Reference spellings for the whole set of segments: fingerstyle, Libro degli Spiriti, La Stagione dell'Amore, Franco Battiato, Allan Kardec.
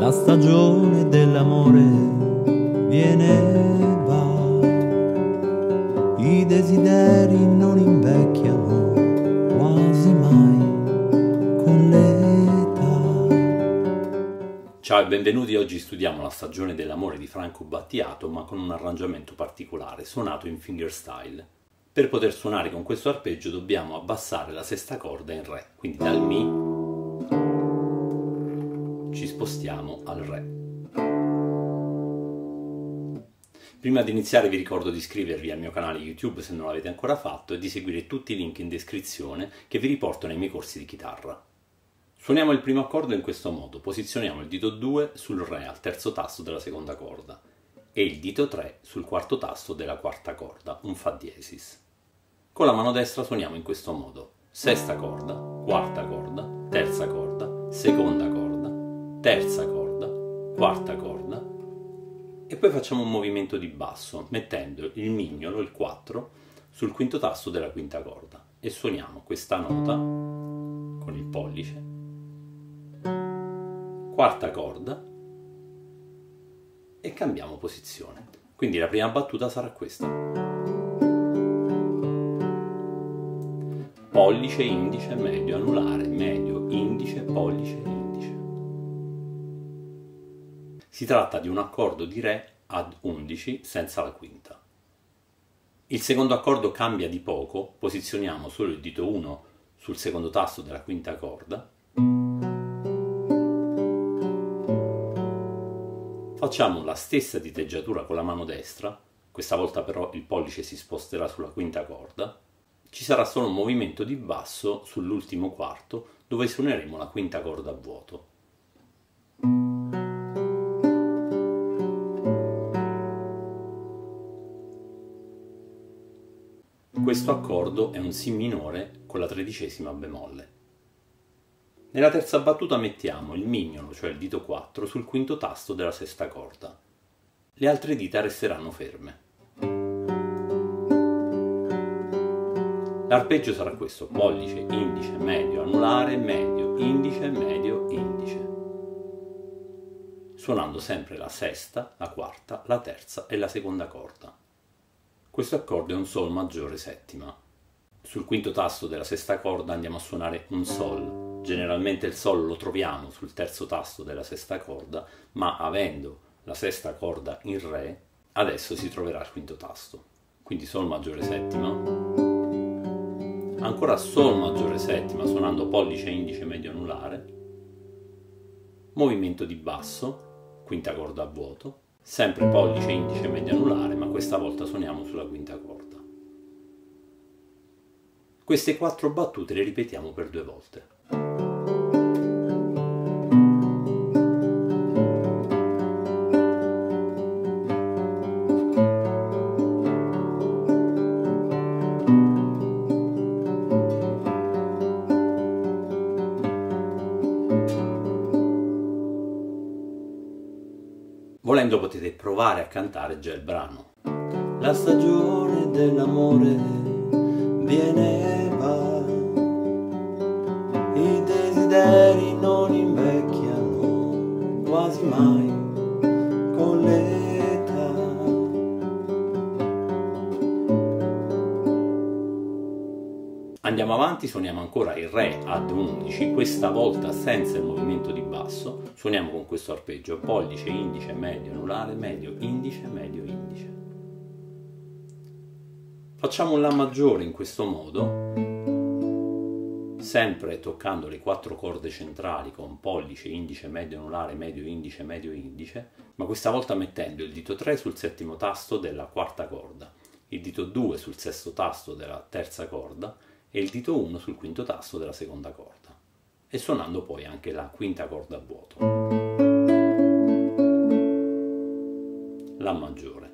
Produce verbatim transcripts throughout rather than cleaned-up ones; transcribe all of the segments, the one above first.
La stagione dell'amore viene e va, i desideri non invecchiano quasi mai con l'età. Ciao e benvenuti, oggi studiamo La stagione dell'amore di Franco Battiato, ma con un arrangiamento particolare, suonato in fingerstyle. Per poter suonare con questo arpeggio dobbiamo abbassare la sesta corda in Re, quindi dal Mi ci spostiamo al Re. Prima di iniziare vi ricordo di iscrivervi al mio canale YouTube se non l'avete ancora fatto e di seguire tutti i link in descrizione che vi riportano ai miei corsi di chitarra. Suoniamo il primo accordo in questo modo: posizioniamo il dito due sul Re al terzo tasto della seconda corda e il dito tre sul quarto tasto della quarta corda, un Fa diesis. Con la mano destra suoniamo in questo modo: sesta corda, quarta corda, terza corda, seconda corda, terza corda, quarta corda, e poi facciamo un movimento di basso mettendo il mignolo, il quattro, sul quinto tasto della quinta corda e suoniamo questa nota con il pollice, quarta corda, e cambiamo posizione. Quindi la prima battuta sarà questa: pollice, indice, medio, anulare, medio, indice, pollice, indice. Si tratta di un accordo di Re ad undici senza la quinta. Il secondo accordo cambia di poco, posizioniamo solo il dito uno sul secondo tasto della quinta corda. Facciamo la stessa diteggiatura con la mano destra, questa volta però il pollice si sposterà sulla quinta corda. Ci sarà solo un movimento di basso sull'ultimo quarto dove suoneremo la quinta corda a vuoto. Questo accordo è un Si minore con la tredicesima bemolle. Nella terza battuta mettiamo il mignolo, cioè il dito quattro, sul quinto tasto della sesta corda. Le altre dita resteranno ferme. L'arpeggio sarà questo: pollice, indice, medio, anulare, medio, indice, medio, indice. Suonando sempre la sesta, la quarta, la terza e la seconda corda. Questo accordo è un Sol maggiore settima. Sul quinto tasto della sesta corda andiamo a suonare un Sol. Generalmente il Sol lo troviamo sul terzo tasto della sesta corda, ma avendo la sesta corda in Re, adesso si troverà al quinto tasto. Quindi Sol maggiore settima. Ancora Sol maggiore settima suonando pollice, indice, medio, anulare. Movimento di basso, quinta corda a vuoto. Sempre pollice, indice, medio, anulare, ma questa volta suoniamo sulla quinta corda. Queste quattro battute le ripetiamo per due volte. Volendo potete provare a cantare già il brano. La stagione dell'amore viene e va, i desideri non invecchiano quasi mai con l'età. Andiamo avanti, suoniamo ancora il Re ad undici, questa volta senza il movimento di basso. Suoniamo con questo arpeggio: pollice, indice, medio, anulare, medio, indice, medio, indice. Facciamo un La maggiore in questo modo, sempre toccando le quattro corde centrali con pollice, indice, medio, anulare, medio, indice, medio, indice, ma questa volta mettendo il dito tre sul settimo tasto della quarta corda, il dito due sul sesto tasto della terza corda e il dito uno sul quinto tasto della seconda corda, e suonando poi anche la quinta corda a vuoto. La maggiore.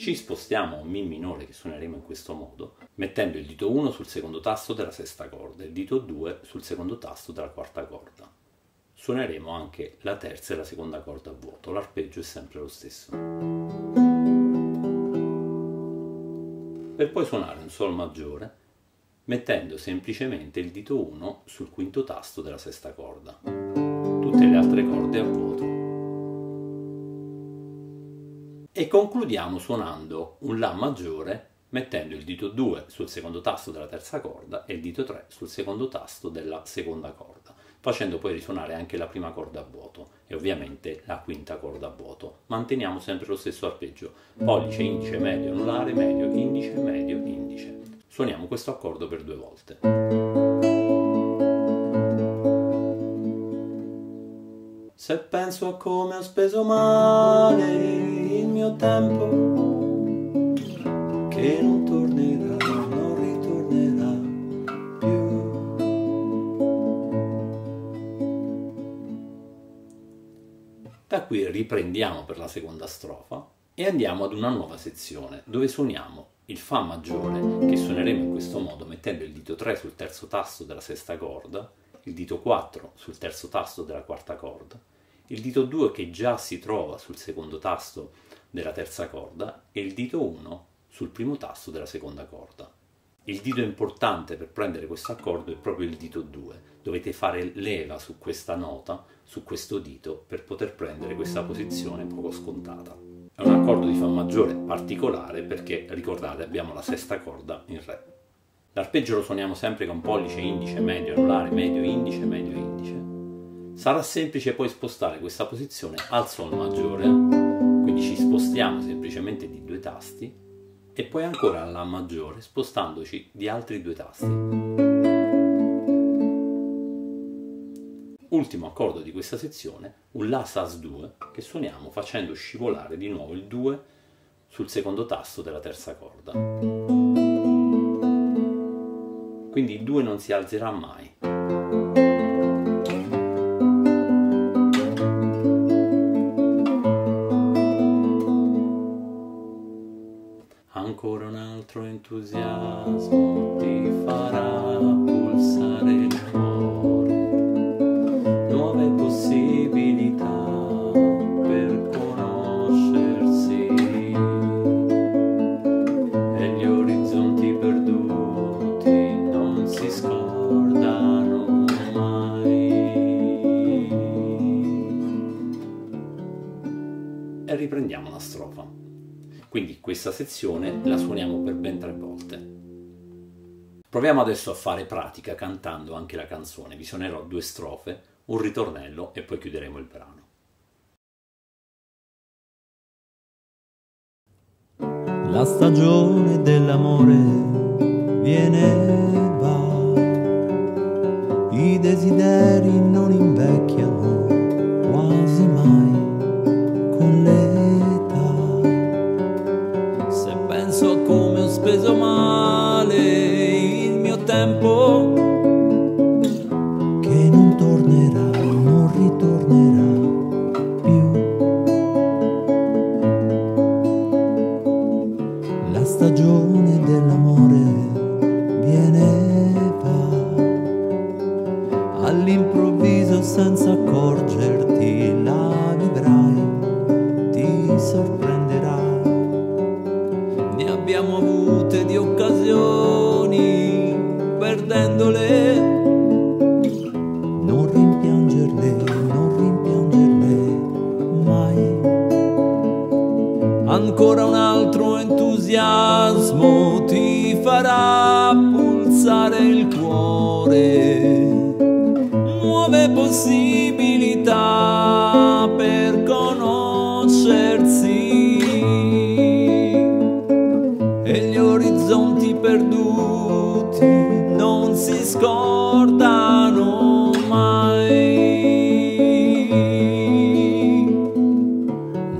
Ci spostiamo a un Mi minore che suoneremo in questo modo, mettendo il dito uno sul secondo tasto della sesta corda e il dito due sul secondo tasto della quarta corda. Suoneremo anche la terza e la seconda corda a vuoto, l'arpeggio è sempre lo stesso. Per poi suonare un Sol maggiore, mettendo semplicemente il dito uno sul quinto tasto della sesta corda. Tutte le altre corde a vuoto. e concludiamo suonando un La maggiore mettendo il dito due sul secondo tasto della terza corda e il dito tre sul secondo tasto della seconda corda, facendo poi risuonare anche la prima corda a vuoto e ovviamente la quinta corda a vuoto. Manteniamo sempre lo stesso arpeggio: pollice, indice, medio, anulare, medio, indice, medio, indice. Suoniamo questo accordo per due volte. Se penso a come ho speso male il mio tempo, che non tornerà, non ritornerà più. Da qui riprendiamo per la seconda strofa e andiamo ad una nuova sezione dove suoniamo il Fa maggiore, che suoneremo in questo modo mettendo il dito tre sul terzo tasto della sesta corda, il dito quattro sul terzo tasto della quarta corda, il dito due che già si trova sul secondo tasto della terza corda e il dito uno sul primo tasto della seconda corda. Il dito importante per prendere questo accordo è proprio il dito due. Dovete fare leva su questa nota, su questo dito, per poter prendere questa posizione poco scontata. È un accordo di Fa maggiore particolare perché, ricordate, abbiamo la sesta corda in Re. L'arpeggio lo suoniamo sempre con pollice, indice, medio, anulare, medio, indice, medio, indice. Sarà semplice poi spostare questa posizione al Sol maggiore, quindi ci spostiamo semplicemente di due tasti, e poi ancora alla maggiore spostandoci di altri due tasti. Ultimo accordo di questa sezione, un La sas due, che suoniamo facendo scivolare di nuovo il due sul secondo tasto della terza corda. Quindi il due non si alzerà mai. Ancora un altro entusiasmo ti farà pulsare il cuore, nuove possibilità per conoscersi e gli orizzonti perduti si scordano mai. E riprendiamo la strofa. Quindi questa sezione la suoniamo per ben tre volte. Proviamo adesso a fare pratica cantando anche la canzone. Vi suonerò due strofe, un ritornello e poi chiuderemo il brano. La stagione dell'amore viene. I desideri non invecchiano quasi mai con l'età. Se penso a come ho speso male il mio tempo, che non tornerà, non ritornerà più. La stagione dell'amore viene. All'improvviso, senza accorgerti, la vivrai, ti sorprenderà. Ne abbiamo avute di occasioni, perdendole. Non rimpiangerle, non rimpiangerle mai. Ancora un altro entusiasmo ti farà pulsare il cuore, nuove possibilità per conoscersi e gli orizzonti perduti non si scordano mai.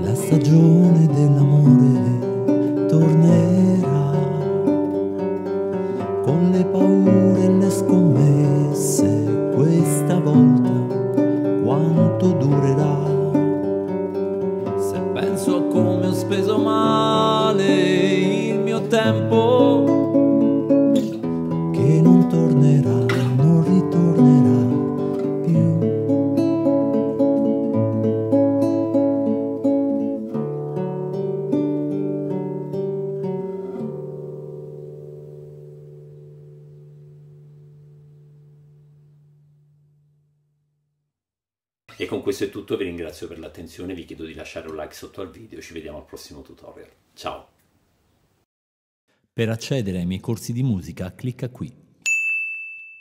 La stagione dell'amore tornerà con le paure e le scommesse. Questa volta quanto durerà? Se penso a come ho speso male il mio tempo, che non tornerà, non ritornerà più. E con questo questo è tutto, vi ringrazio per l'attenzione, vi chiedo di lasciare un like sotto al video, ci vediamo al prossimo tutorial. Ciao! Per accedere ai miei corsi di musica clicca qui.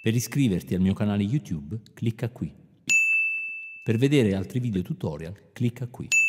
Per iscriverti al mio canale YouTube clicca qui. Per vedere altri video tutorial clicca qui.